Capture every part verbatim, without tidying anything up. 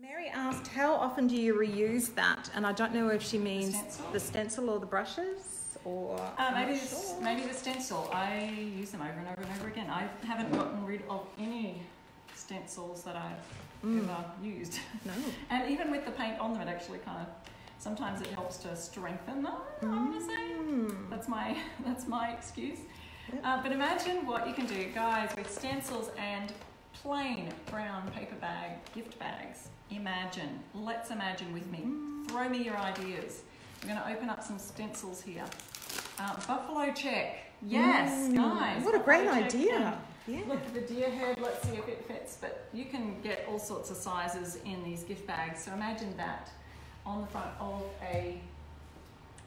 Mary asked, how often do you reuse that? And I don't know if she means the stencil, the stencil or the brushes, or uh, maybe the, sure. maybe the stencil. I use them over and over and over again. I haven't gotten rid of any stencils that I've mm. ever used. No. And even with the paint on them, it actually kind of sometimes it helps to strengthen them. Mm. I'm gonna say that's my that's my excuse. Yep. Uh, but imagine what you can do, guys, with stencils and plain brown paper bag, gift bags. Imagine, let's imagine with me. Mm. Throw me your ideas. We're going to open up some stencils here. Uh, buffalo check. Yes, mm. nice. What a great buffalo idea. Yeah. Look at the deer head, let's see if it fits. But you can get all sorts of sizes in these gift bags. So imagine that on the front of a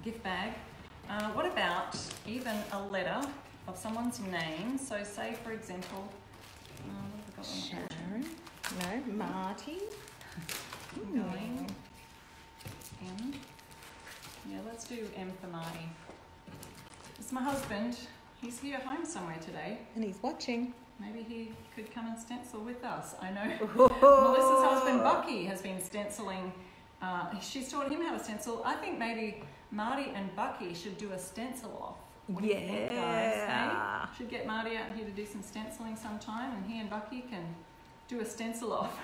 gift bag. Uh, what about even a letter of someone's name? So say, for example, uh, Sharon, no, Marty. I'm going M. Yeah, let's do M for Marty. It's my husband. He's here at home somewhere today. And he's watching. Maybe he could come and stencil with us. I know Melissa's husband, Bucky, has been stenciling. Uh, she's taught him how to stencil. I think maybe Marty and Bucky should do a stencil off. What yeah. do you think, guys? Hey? Should get Marty out here to do some stenciling sometime, and he and Bucky can do a stencil off.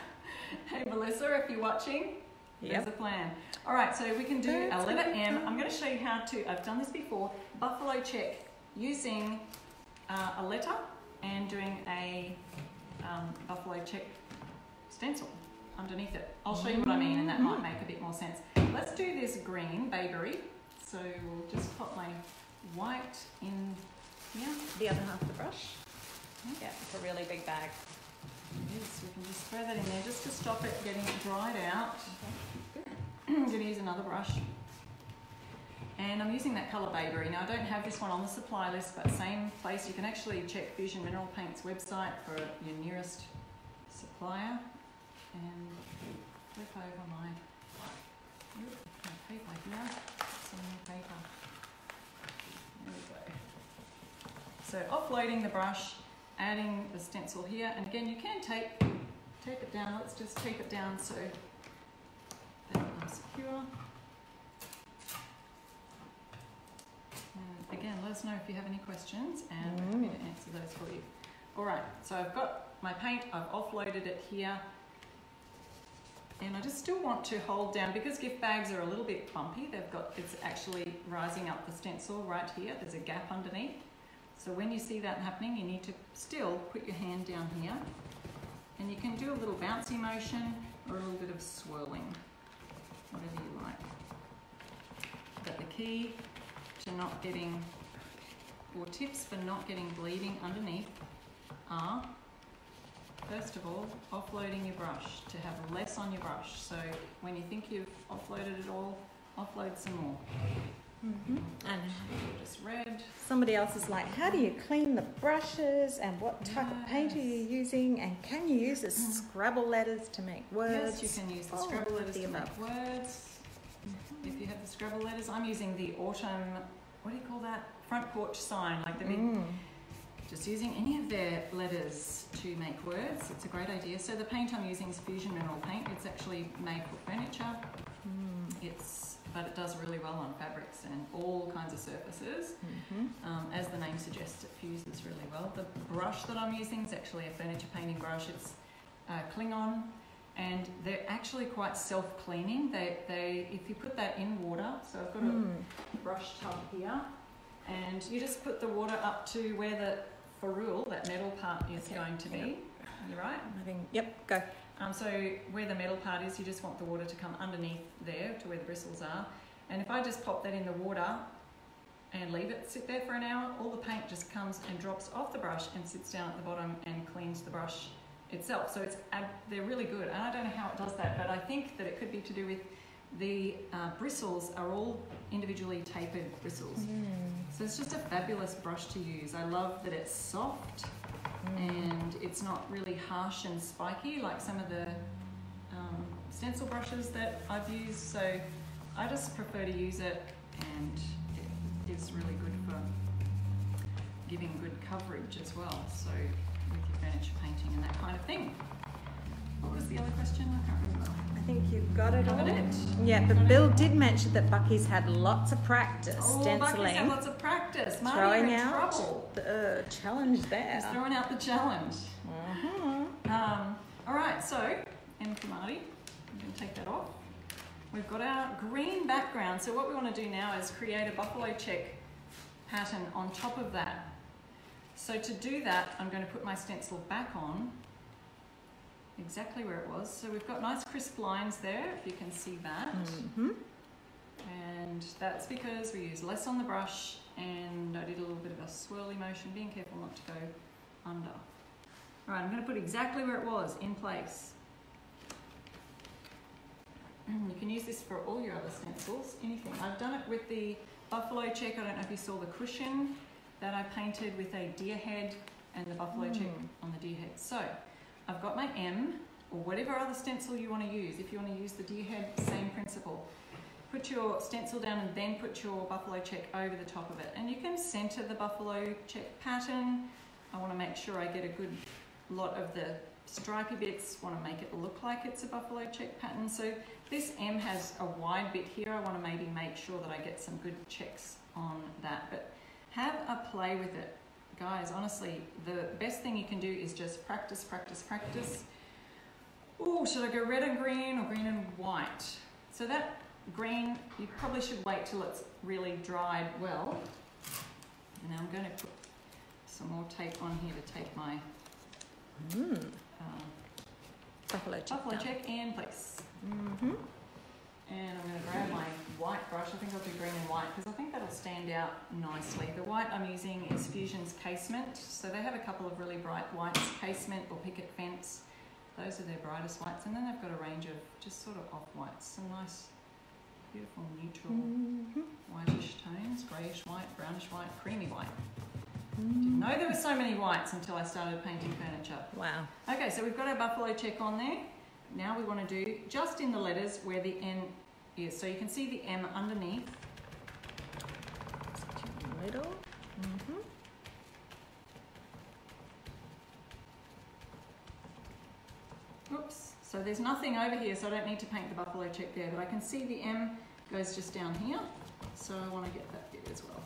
Hey Melissa, if you're watching, yep. there's a plan. All right, so we can do a letter M. I'm going to show you how to, I've done this before, buffalo check using uh, a letter and doing a um, buffalo check stencil underneath it. I'll show you what I mean, and that might make a bit more sense. Let's do this green bakery. So we'll just pop my white in here. The other half of the brush. Yeah, it's a really big bag. Yes, we can just throw that in there just to stop it getting dried out. Okay. I'm going to use another brush. And I'm using that colour Babery. Now I don't have this one on the supply list, but same place. You can actually check Fusion Mineral Paint's website for your nearest supplier. And flip over my, oops, my paper here. Some more paper. There we go. So offloading the brush. Adding the stencil here, and again you can tape tape it down. Let's just tape it down so that I'm secure. And again, let us know if you have any questions, and we're going to answer those for you. All right, so I've got my paint. I've offloaded it here, and I just still want to hold down, because gift bags are a little bit bumpy. They've got, it's actually rising up the stencil right here. There's a gap underneath. So when you see that happening, you need to still put your hand down here, and you can do a little bouncy motion or a little bit of swirling, whatever you like. But the key to not getting, or tips for not getting bleeding underneath, are first of all, offloading your brush, to have less on your brush. So when you think you've offloaded it all, offload some more. Mm-hmm. And just red. Somebody else is like, how do you clean the brushes, and what type yes. of paint are you using, and can you use the Scrabble letters to make words? Yes, you can use the oh, Scrabble letters the to make words. Mm-hmm. If you have the Scrabble letters, I'm using the autumn, what do you call that, front porch sign, like the big, mm. just using any of their letters to make words. It's a great idea. So the paint I'm using is Fusion Mineral Paint. It's actually made for furniture. Mm. It's But it does really well on fabrics and all kinds of surfaces. Mm-hmm. um, as the name suggests, it fuses really well. The brush that I'm using is actually a furniture painting brush. It's uh, Klingon, and they're actually quite self-cleaning. They, they, if you put that in water, so I've got mm. a brush tub here, and you just put the water up to where the ferrule, that metal part, is okay. going to be. Yep. You're right? I think, yep, go. Um, so where the metal part is, you just want the water to come underneath there to where the bristles are. And if I just pop that in the water and leave it sit there for an hour, all the paint just comes and drops off the brush and sits down at the bottom and cleans the brush itself. So it's they're really good. And I don't know how it does that, but I think that it could be to do with the uh, bristles are all individually tapered bristles. Mm. So it's just a fabulous brush to use. I love that it's soft. And it's not really harsh and spiky like some of the um, stencil brushes that I've used. So I just prefer to use it, and it is really good for giving good coverage as well. So with your furniture painting and that kind of thing. What was the other question? I can't remember. you've got it all. It. Yeah, but Bill did mention that Bucky's had lots of practice oh, stenciling. Bucky's had lots of practice. Throwing out trouble. the uh, challenge there. He's throwing out the challenge. Mm-hmm. um, all right, so, M for Marty. I'm going to take that off. We've got our green background. So what we want to do now is create a buffalo check pattern on top of that. So to do that, I'm going to put my stencil back on exactly where it was. So we've got nice crisp lines there, if you can see that. Mm-hmm. And that's because we use less on the brush and I did a little bit of a swirly motion, being careful not to go under. All right, I'm going to put exactly where it was in place. You can use this for all your other stencils, anything. I've done it with the buffalo check. I don't know if you saw the cushion that I painted with a deer head and the buffalo mm. check on the deer head. So I've got my M, or whatever other stencil you want to use. If you want to use the deer head, same principle. Put your stencil down and then put your buffalo check over the top of it. And you can center the buffalo check pattern. I want to make sure I get a good lot of the stripy bits, want to make it look like it's a buffalo check pattern. So this M has a wide bit here. I want to maybe make sure that I get some good checks on that, but have a play with it. Guys, honestly, the best thing you can do is just practice, practice, practice. Oh, should I go red and green or green and white? So that green, you probably should wait till it's really dried well. And now I'm going to put some more tape on here to tape my... Mm. Um, buffalo check, buffalo check and place. Mm-hmm. And I'm going to grab my white brush. I think I'll do green and white because I think that'll stand out nicely. The white I'm using is Fusion's Casement. So they have a couple of really bright whites, Casement or Picket Fence. Those are their brightest whites. And then they've got a range of just sort of off-whites, some nice, beautiful, neutral, mm-hmm. whitish tones, greyish white, brownish white, creamy white. Didn't know there were so many whites until I started painting furniture. Wow. Okay, so we've got our buffalo check on there. Now we want to do just in the letters where the N is. So you can see the M underneath. A little. Mm-hmm. Oops. So there's nothing over here, so I don't need to paint the buffalo check there, but I can see the M goes just down here. So I want to get that bit as well.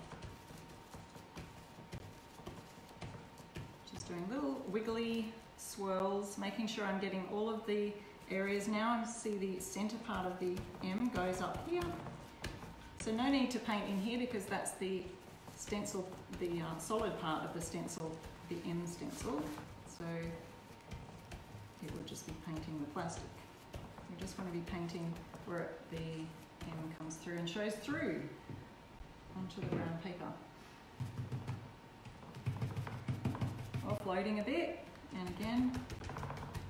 Doing little wiggly swirls, making sure I'm getting all of the areas. Now I see the center part of the M goes up here. So no need to paint in here because that's the stencil, the uh, solid part of the stencil, the M stencil. So it will just be painting the plastic. We just want to be painting where the M comes through and shows through onto the brown paper. Offloading a bit, and again,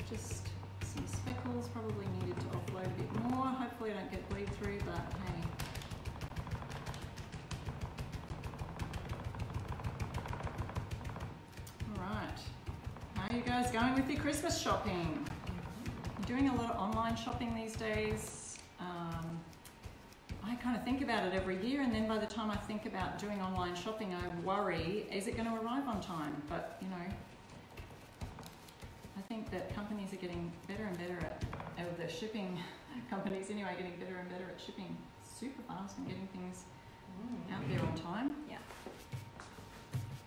just some speckles, probably needed to offload a bit more. Hopefully I don't get bleed through, but hey. All right, how are you guys going with your Christmas shopping? I'm doing a lot of online shopping these days. Um, I kind of think about it every year, and then by the time I think about doing online shopping, I worry, is it going to arrive on time? But, you know, I think that companies are getting better and better at, or the shipping companies anyway, getting better and better at shipping super fast and getting things out there on time. Yeah.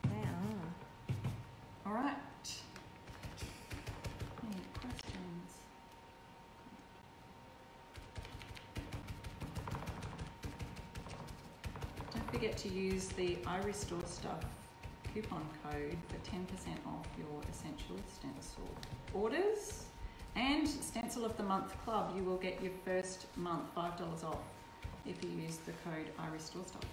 They are. All right. Forget to use the I Restore Stuff coupon code for ten percent off your Essential Stencil orders. And Stencil of the Month Club, you will get your first month five dollars off if you use the code I Restore Stuff.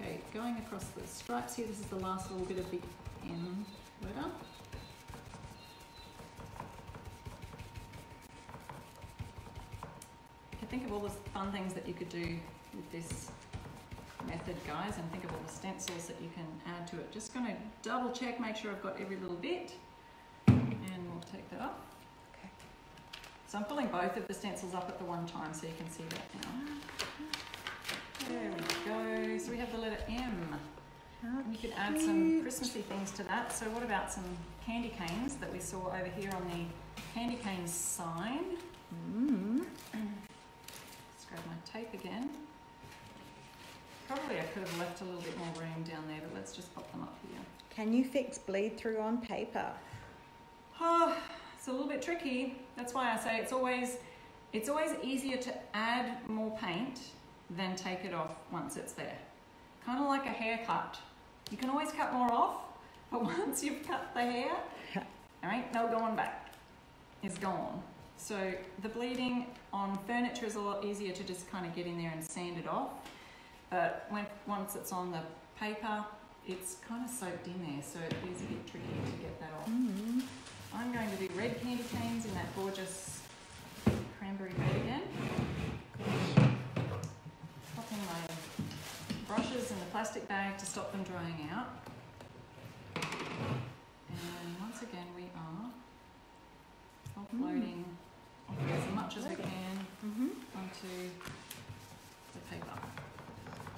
Okay, going across the stripes here, this is the last little bit of the M letter. I think of all the fun things that you could do with this method, guys, and think of all the stencils that you can add to it. Just going to double check, make sure I've got every little bit, and we'll take that up. Okay. So I'm pulling both of the stencils up at the one time so you can see that now. There we go. So we have the letter M. And you could add some Christmassy things to that. So what about some candy canes that we saw over here on the candy cane sign? Mm-hmm. Let's grab my tape again. Probably I could have left a little bit more room down there, but let's just pop them up here. Can you fix bleed through on paper? Oh, it's a little bit tricky. That's why I say it's always, it's always easier to add more paint than take it off once it's there. Kind of like a haircut. You can always cut more off, but once you've cut the hair, there ain't no going back. It's gone. So the bleeding on furniture is a lot easier to just kind of get in there and sand it off. But when, once it's on the paper, it's kind of soaked in there, so it is a bit tricky to get that off. Mm-hmm. I'm going to do red candy canes in that gorgeous cranberry red again. Popping my brushes in the plastic bag to stop them drying out. And once again, we are offloading mm-hmm. as much as we can mm-hmm. onto the paper.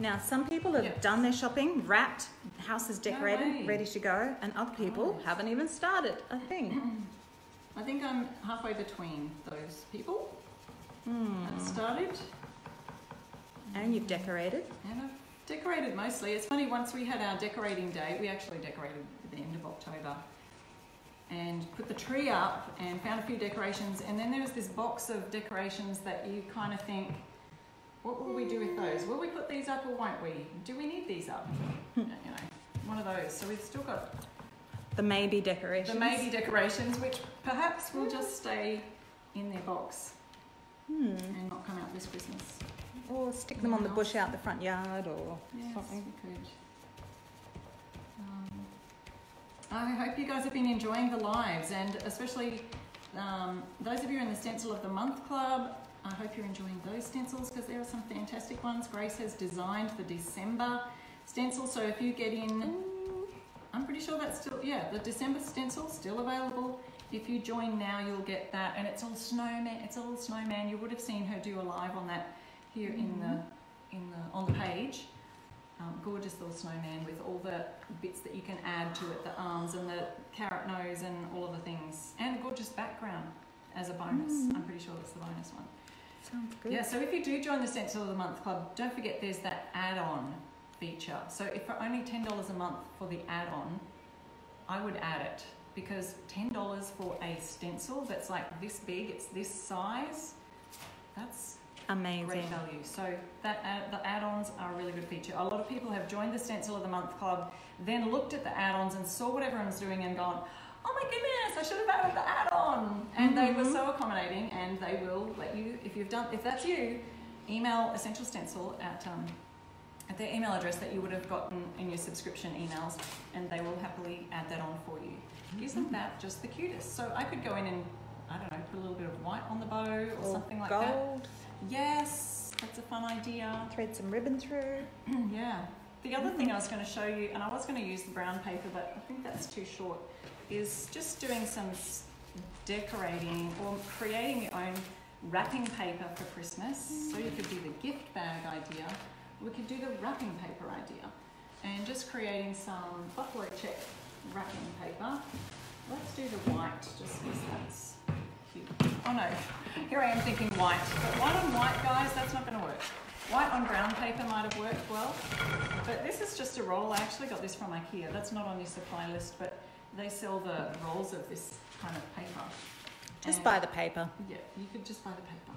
Now, some people have yep. done their shopping, wrapped, house is decorated, no ready to go, and other people oh, haven't even started a thing. I think I'm halfway between those people. Mm. I've started. And you've decorated. And I've decorated mostly. It's funny, once we had our decorating day, we actually decorated at the end of October and put the tree up and found a few decorations. And then there was this box of decorations that you kind of think, what will we do with those? Will we put these up or won't we? Do we need these up? You know, one of those. So we've still got the maybe decorations. The maybe decorations, which perhaps will just stay in their box hmm. and not come out this Christmas. Or stick them on the bush out the front yard or yes, something. We could. Um, I hope you guys have been enjoying the lives, and especially um, those of you in the Stencil of the Month Club. I hope you're enjoying those stencils because there are some fantastic ones. Grace has designed the December stencil, so if you get in, I'm pretty sure that's still, yeah, the December stencil still available. If you join now, you'll get that, and it's all snowman. It's all snowman. You would have seen her do a live on that here mm-hmm. in the in the on the page. Um, gorgeous little snowman with all the bits that you can add to it, the arms and the carrot nose and all of the things, and a gorgeous background as a bonus. Mm-hmm. I'm pretty sure that's the bonus one. Sounds good. Yeah, so if you do join the Stencil of the Month Club, don't forget there's that add-on feature. So if for only ten dollars a month for the add-on, I would add it, because ten dollars for a stencil that's like this big, it's this size, that's amazing. Great value. So that add, the add-ons are a really good feature. A lot of people have joined the Stencil of the Month Club, then looked at the add-ons and saw what everyone's doing and gone, oh my goodness, I should have added the add-on. And mm-hmm. they were so accommodating, and they will let you, if you've done, if that's you, email Essential Stencil at, um, at their email address that you would have gotten in your subscription emails, and they will happily add that on for you. Mm-hmm. Isn't that just the cutest? So I could go in and, I don't know, put a little bit of white on the bow or, or something like gold. that. Gold. Yes, that's a fun idea. Thread some ribbon through. Yeah. The other mm-hmm. thing I was going to show you, and I was going to use the brown paper, but I think that's too short, is just doing some decorating or creating your own wrapping paper for Christmas. Mm. So you could do the gift bag idea, we could do the wrapping paper idea, and just creating some buffalo check wrapping paper. Let's do the white just because that's cute. Oh no, here I am thinking white, but white on white, guys, that's not going to work. White on brown paper might have worked well, but this is just a roll. I actually got this from IKEA. That's not on your supply list, but they sell the rolls of this kind of paper. Just and buy the paper. Yeah, you could just buy the paper.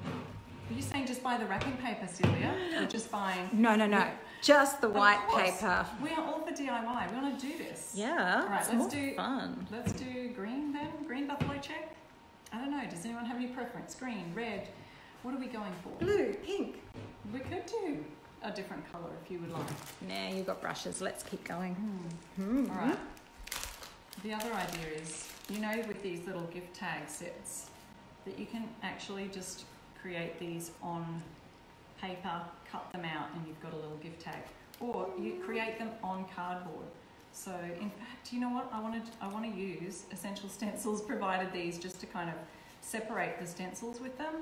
Were you saying just buy the wrapping paper, Celia? Or just buying... No, no, no. Just the white paper. We are all for D I Y. We want to do this. Yeah. All right, it's let's more do, fun. Let's do green then. Green buffalo check. I don't know. Does anyone have any preference? Green, red. What are we going for? Blue, pink. We could do a different colour if you would like. Nah, you've got brushes. Let's keep going. Mm. Mm. All right. The other idea is, you know, with these little gift tag sets, that you can actually just create these on paper, cut them out, and you've got a little gift tag. Or you create them on cardboard. So in fact, you know what? I wanted, I want to use Essential Stencils, provided these, just to kind of separate the stencils with them.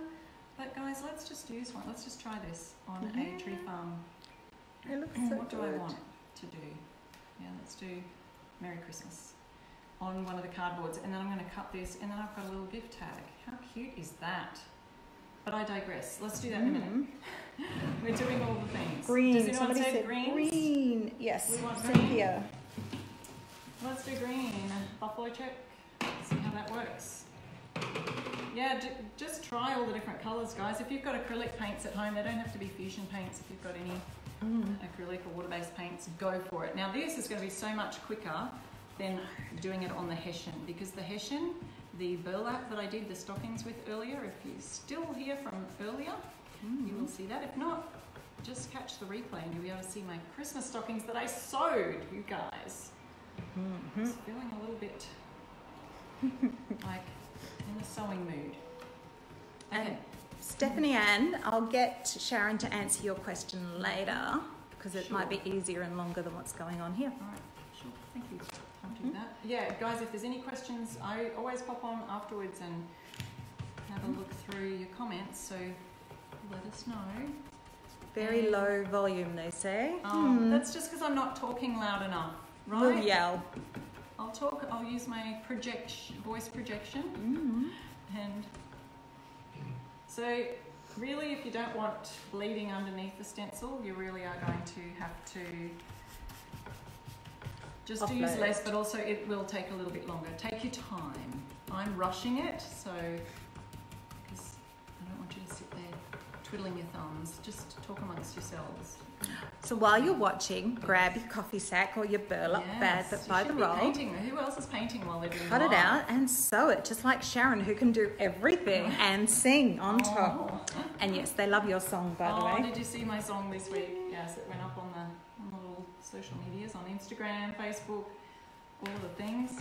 But guys, let's just use one. Let's just try this on yeah. a tree farm. It looks so what good. do I want to do? Yeah, let's do Merry Christmas on one of the cardboards, and then I'm going to cut this, and then I've got a little gift tag. How cute is that? But I digress. Let's do that mm. in a minute. We're doing all the things. Green. Does Somebody said greens? green. Yes. We want green. Cynthia. Let's do green. Buffalo check. See how that works. Yeah, just try all the different colors, guys. If you've got acrylic paints at home, they don't have to be Fusion paints. If you've got any mm. acrylic or water-based paints, go for it. Now this is going to be so much quicker than doing it on the Hessian, because the Hessian, the burlap that I did the stockings with earlier, if you're still here from earlier, mm. you will see that. If not, just catch the replay and you'll be able to see my Christmas stockings that I sewed, you guys. Mm-hmm. It's feeling a little bit like in the sewing mood. Okay. And Stephanie Ann, I'll get Sharon to answer your question later, because it sure. might be easier and longer than what's going on here. All right. Sure. Thank you. I'll do mm-hmm. that. Yeah, guys, if there's any questions, I always pop on afterwards and have a look through your comments, so let us know. Very and low volume, they say. Um, mm. That's just because I'm not talking loud enough. Right? We'll yell. I'll talk, I'll use my projection, voice projection. Mm-hmm. And so really, if you don't want bleeding underneath the stencil, you really are going to have to just Upload. to use less, but also it will take a little bit longer. Take your time. I'm rushing it, so because I don't want you to sit there twiddling your thumbs. Just talk amongst yourselves. So while you're watching, grab your coffee sack or your burlap yes, bag that's by the roll. Painting. Who else is painting while they're doing Cut it live? out and sew it, just like Sharon, who can do everything and sing on oh. top. And yes, they love your song, by oh, the way. Did you see my song this week? Yes, it went up on the social medias, on Instagram, Facebook, all the things.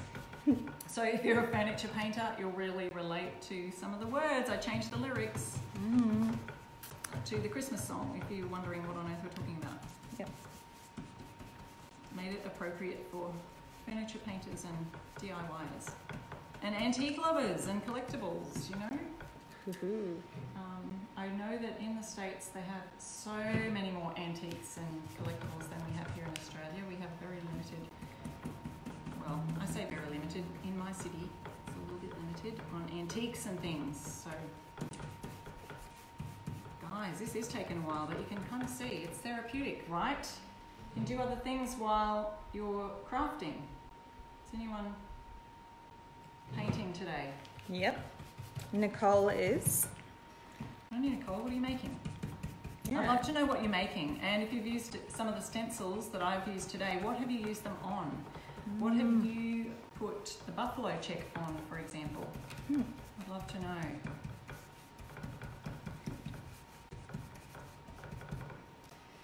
So if you're a furniture painter, you'll really relate to some of the words. I changed the lyrics mm. to the Christmas song, if you're wondering what on earth we're talking about. Yep. Made it appropriate for furniture painters and D I Y ers. And antique lovers and collectibles, you know? um, I know that in the States they have so many more antiques and collectibles than we have here in Australia. We have very limited, well, I say very limited, in my city, it's a little bit limited on antiques and things. So, guys, this is taking a while, but you can kind of see it's therapeutic, right? You can do other things while you're crafting. Is anyone painting today? Yep, Nicole is. Nicole, what are you making? Yeah. I'd love to know what you're making, and if you've used some of the stencils that I've used today, what have you used them on? Mm. What have you put the buffalo check on, for example? Mm. I'd love to know.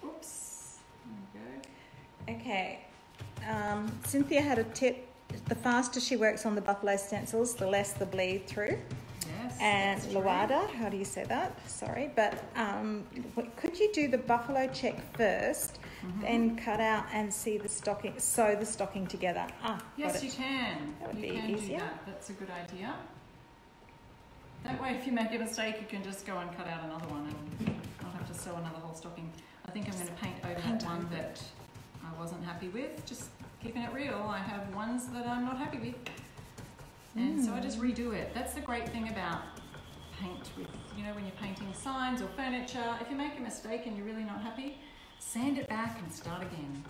Oops. There we go. Okay. Um, Cynthia had a tip. The faster she works on the buffalo stencils, the less the bleed through. And Luada, how do you say that? Sorry, but um, could you do the buffalo check first, mm-hmm. then cut out and see the stocking, sew the stocking together? Ah, yes, you can. That would you be can easier. Do that. That's a good idea. That way, if you make a mistake, you can just go and cut out another one, and I'll have to sew another whole stocking. I think I'm going to paint over paint one over. that I wasn't happy with. Just keeping it real, I have ones that I'm not happy with. And mm. so I just redo it. That's the great thing about paint with, you know, when you're painting signs or furniture, if you make a mistake and you're really not happy, sand it back and start again.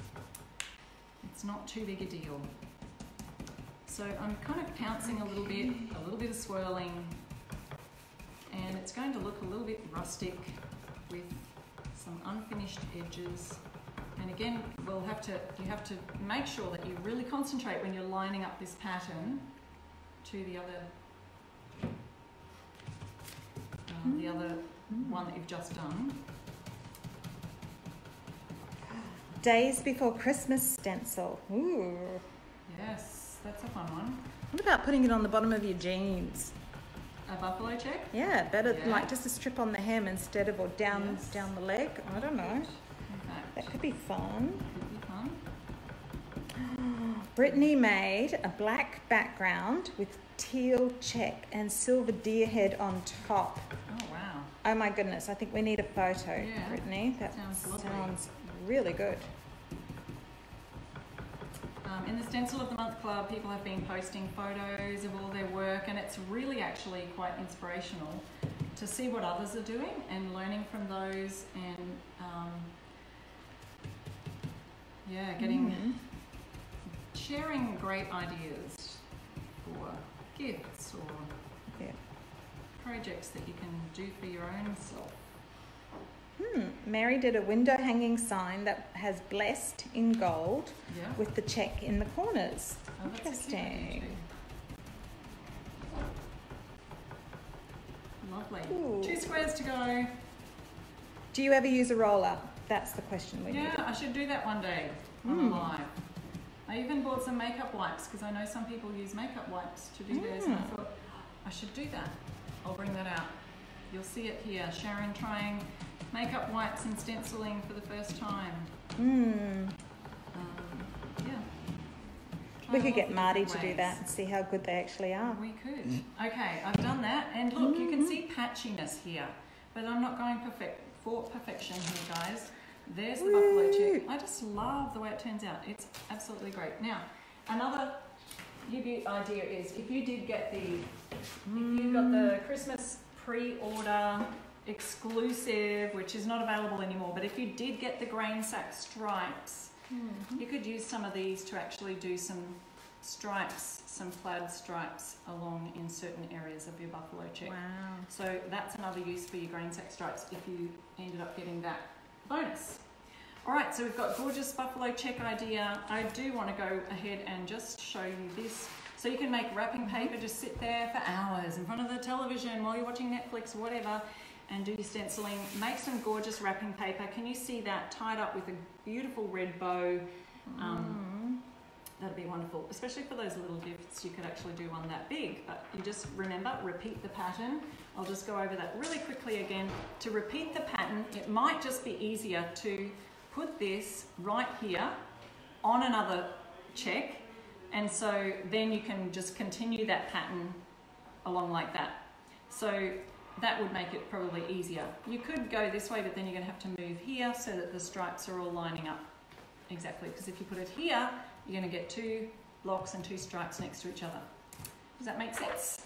It's not too big a deal. So I'm kind of pouncing a little bit, a little bit of swirling, and it's going to look a little bit rustic with some unfinished edges. And again, we'll have to, you have to make sure that you really concentrate when you're lining up this pattern to the other, uh, mm. the other mm. one that you've just done. Days Before Christmas stencil. Ooh. Yes, that's a fun one. What about putting it on the bottom of your jeans? A buffalo check? Yeah, better yeah. like just a strip on the hem instead of, or down yes. down the leg. I don't know. In fact, that could be fun. Could be fun. Brittany made a black background with teal check and silver deer head on top. Oh, wow. Oh, my goodness. I think we need a photo, yeah. Brittany. That sounds, sounds really good. Um, in the Stencil of the Month Club, people have been posting photos of all their work, and it's really actually quite inspirational. to see what others are doing and learning from those, and um, yeah, getting mm-hmm. sharing great ideas for gifts or yeah. projects that you can do for your own self. Hmm. Mary did a window hanging sign that has blessed in gold yeah. with the check in the corners. Oh, interesting. Lovely. Ooh. Two squares to go. Do you ever use a roller? That's the question we Yeah, need. I should do that one day on mm. live. I even bought some makeup wipes because I know some people use makeup wipes to do mm. theirs, and I thought I should do that. I'll bring that out. You'll see it here. Sharon trying makeup wipes and stenciling for the first time. Mm. Um, yeah. Try we could get Marty to ways. do that and see how good they actually are. We could. Okay, I've done that, and look, mm-hmm. you can see patchiness here, but I'm not going perfect for perfection here, guys. There's the Woo. buffalo check. I just love the way it turns out. It's absolutely great. Now, another idea is if you did get the, mm. if you got the Christmas pre-order exclusive, which is not available anymore, but if you did get the grain sack stripes, mm-hmm. you could use some of these to actually do some stripes, some plaid stripes along in certain areas of your buffalo check. Wow. So that's another use for your grain sack stripes if you ended up getting that bonus. All right, so we've got gorgeous buffalo check idea. I do want to go ahead and just show you this. So you can make wrapping paper just sit there for hours in front of the television while you're watching Netflix, whatever, and do your stenciling. Make some gorgeous wrapping paper. Can you see that tied up with a beautiful red bow? Um, mm. That'd be wonderful, especially for those little gifts. You could actually do one that big, but you just remember, repeat the pattern. I'll just go over that really quickly again. To repeat the pattern, it might just be easier to put this right here on another check, and so then you can just continue that pattern along like that. So that would make it probably easier. You could go this way, but then you're gonna have to move here so that the stripes are all lining up exactly, because if you put it here, you're gonna get two blocks and two stripes next to each other. Does that make sense?